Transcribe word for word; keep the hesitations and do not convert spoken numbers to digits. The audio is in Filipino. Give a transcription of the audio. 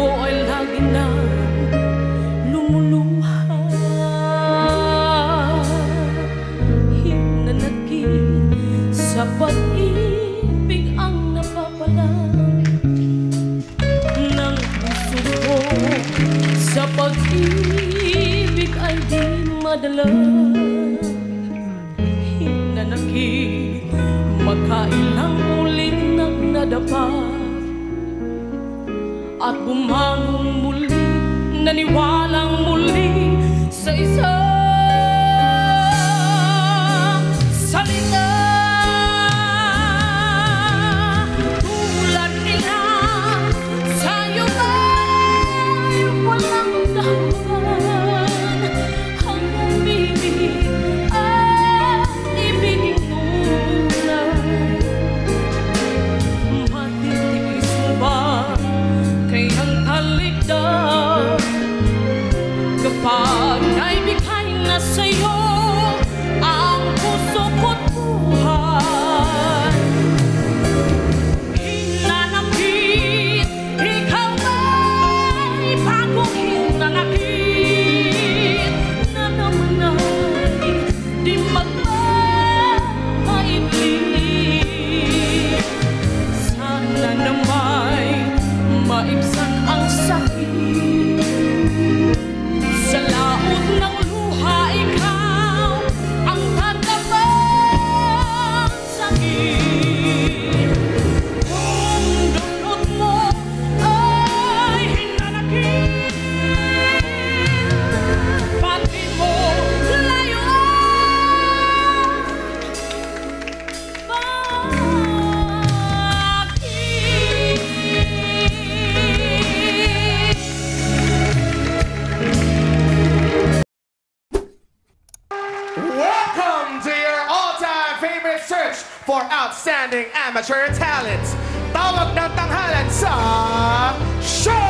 ko ay lagi na lumuluha. Hinanakit sa pag-ibig ang napapalang ng puso ko. Sa pag-ibig ay di madalang hinanakit, magkailang ulit nagdadapa at bumangon muli, naniwalang muli sa isang salita. Tulad nila, sa'yo ay walang dahan. Ang umibig at ibigin muna, matitiis mo ba ang talikdan kapag naibigay na sa'yo ang puso ko't buhay? Hinanakit, ikaw ay bagong hinanakit na naman ay di magmamaibig. Sana naman maibsan ang sakit sa laot ng luha. Ikaw ang tatabang sakit. Kung dulot mo ay hinanakit, pati mo layo bakit? Welcome to your all-time favorite search for outstanding amateur talents. Tawag ng Tanghalan sa show!